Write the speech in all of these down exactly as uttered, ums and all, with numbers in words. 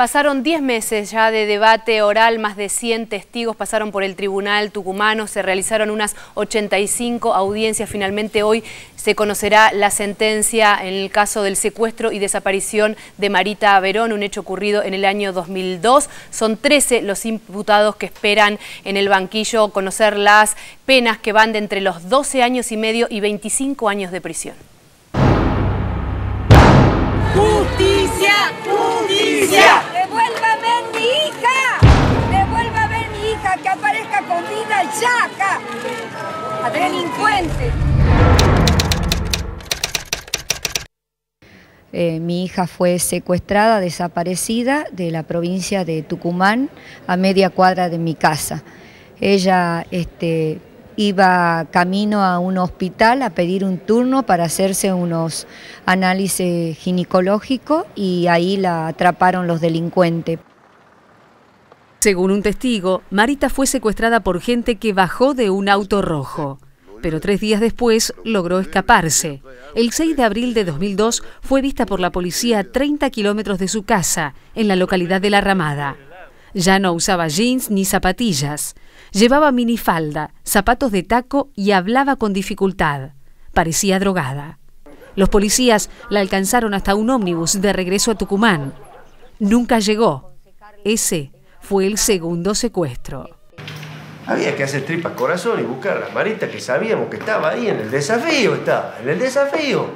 Pasaron diez meses ya de debate oral, más de cien testigos pasaron por el tribunal tucumano, se realizaron unas ochenta y cinco audiencias, finalmente hoy se conocerá la sentencia en el caso del secuestro y desaparición de Marita Verón, un hecho ocurrido en el año dos mil dos. Son trece los imputados que esperan en el banquillo conocer las penas que van de entre los doce años y medio y veinticinco años de prisión. ¡Justicia! ¡Justicia! ¡Devuélvame a mi hija! ¡Devuélvame a mi hija! ¡Que aparezca con vida ya acá! ¡A delincuente! Eh, mi hija fue secuestrada, desaparecida de la provincia de Tucumán a media cuadra de mi casa. Ella este, iba camino a un hospital a pedir un turno para hacerse unos análisis ginecológicos y ahí la atraparon los delincuentes. Según un testigo, Marita fue secuestrada por gente que bajó de un auto rojo, pero tres días después logró escaparse. El seis de abril de dos mil dos fue vista por la policía a treinta kilómetros de su casa, en la localidad de La Ramada. Ya no usaba jeans ni zapatillas. Llevaba minifalda, zapatos de taco y hablaba con dificultad. Parecía drogada. Los policías la alcanzaron hasta un ómnibus de regreso a Tucumán. Nunca llegó. Ese fue el segundo secuestro. Había que hacer tripas corazón y buscar a la Marita que sabíamos que estaba ahí en el desafío, estaba en el desafío.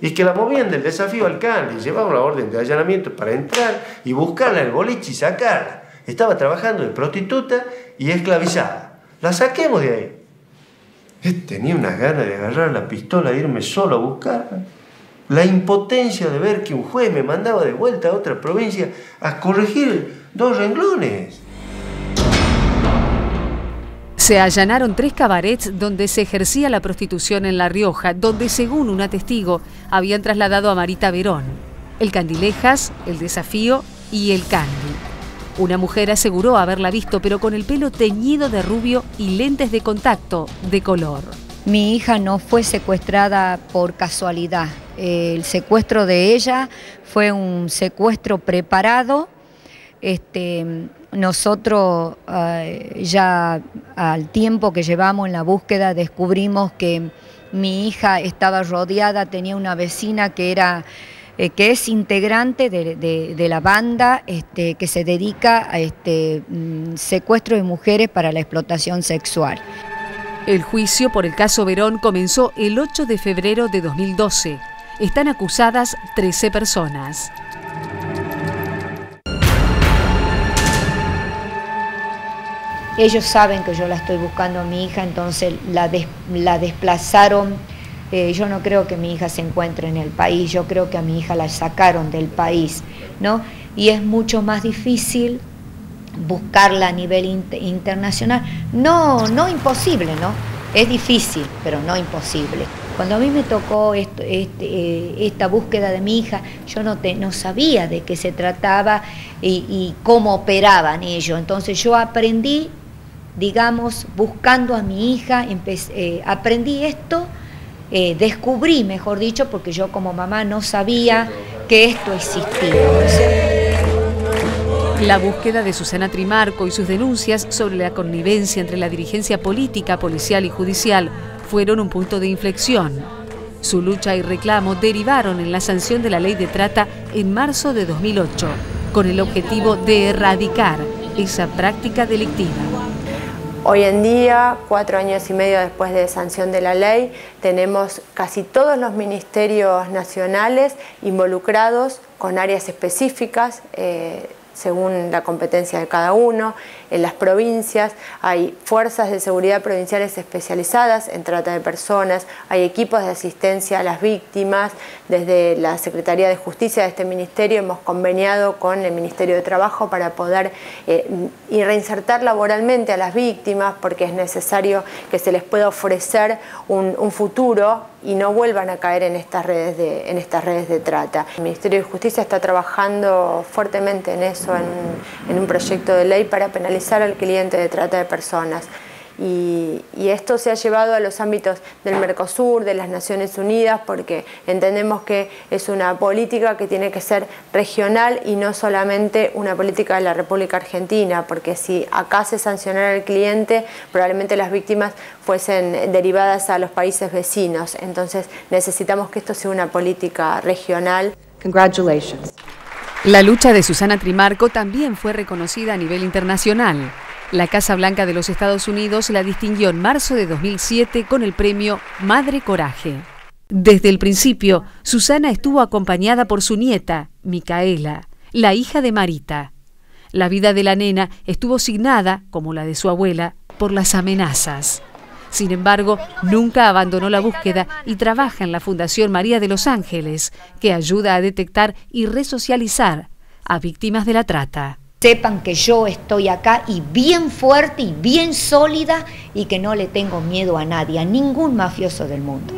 Y que la movían del desafío al Candy, llevaba una orden de allanamiento para entrar y buscarla en el boliche y sacarla. Estaba trabajando de prostituta y esclavizada. La saquemos de ahí. Tenía unas ganas de agarrar la pistola e irme solo a buscarla. La impotencia de ver que un juez me mandaba de vuelta a otra provincia a corregir dos renglones. Se allanaron tres cabarets donde se ejercía la prostitución en La Rioja, donde, según una testigo, habían trasladado a Marita Verón, el Candilejas, el Desafío y el Candy. Una mujer aseguró haberla visto, pero con el pelo teñido de rubio y lentes de contacto de color. Mi hija no fue secuestrada por casualidad. El secuestro de ella fue un secuestro preparado. Este, nosotros uh, ya al tiempo que llevamos en la búsqueda descubrimos que mi hija estaba rodeada, tenía una vecina que, era, eh, que es integrante de, de, de la banda este, que se dedica a este, um, secuestro de mujeres para la explotación sexual. El juicio por el caso Verón comenzó el ocho de febrero de dos mil doce. Están acusadas trece personas. Ellos saben que yo la estoy buscando a mi hija, entonces la, des, la desplazaron. Eh, yo no creo que mi hija se encuentre en el país, yo creo que a mi hija la sacaron del país, ¿no? Y es mucho más difícil buscarla a nivel inter, internacional. No, no imposible, ¿no? Es difícil, pero no imposible. Cuando a mí me tocó esto, este, eh, esta búsqueda de mi hija, yo no, te, no sabía de qué se trataba y, y cómo operaban ellos. Entonces yo aprendí, digamos, buscando a mi hija, empecé, eh, aprendí esto, eh, descubrí, mejor dicho, porque yo como mamá no sabía que esto existía. La búsqueda de Susana Trimarco y sus denuncias sobre la connivencia entre la dirigencia política, policial y judicial fueron un punto de inflexión. Su lucha y reclamo derivaron en la sanción de la Ley de Trata en marzo de dos mil ocho, con el objetivo de erradicar esa práctica delictiva. Hoy en día, cuatro años y medio después de sanción de la ley, tenemos casi todos los ministerios nacionales involucrados con áreas específicas, eh, según la competencia de cada uno. En las provincias hay fuerzas de seguridad provinciales especializadas en trata de personas, hay equipos de asistencia a las víctimas. Desde la Secretaría de Justicia de este ministerio hemos conveniado con el Ministerio de Trabajo para poder eh, y reinsertar laboralmente a las víctimas, porque es necesario que se les pueda ofrecer un, un futuro y no vuelvan a caer en estas redes de, en estas redes de trata. El Ministerio de Justicia está trabajando fuertemente en eso, en, en un proyecto de ley para penalizar al cliente de trata de personas. y, y esto se ha llevado a los ámbitos del Mercosur, de las Naciones Unidas, porque entendemos que es una política que tiene que ser regional y no solamente una política de la República Argentina, porque si acá se sancionara al cliente, probablemente las víctimas fuesen derivadas a los países vecinos. Entonces necesitamos que esto sea una política regional. Congratulations. La lucha de Susana Trimarco también fue reconocida a nivel internacional. La Casa Blanca de los Estados Unidos la distinguió en marzo de dos mil siete con el premio Madre Coraje. Desde el principio, Susana estuvo acompañada por su nieta, Micaela, la hija de Marita. La vida de la nena estuvo signada, como la de su abuela, por las amenazas. Sin embargo, nunca abandonó la búsqueda y trabaja en la Fundación María de los Ángeles, que ayuda a detectar y resocializar a víctimas de la trata. Sepan que yo estoy acá y bien fuerte y bien sólida y que no le tengo miedo a nadie, a ningún mafioso del mundo.